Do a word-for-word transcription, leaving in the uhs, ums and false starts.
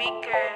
maker.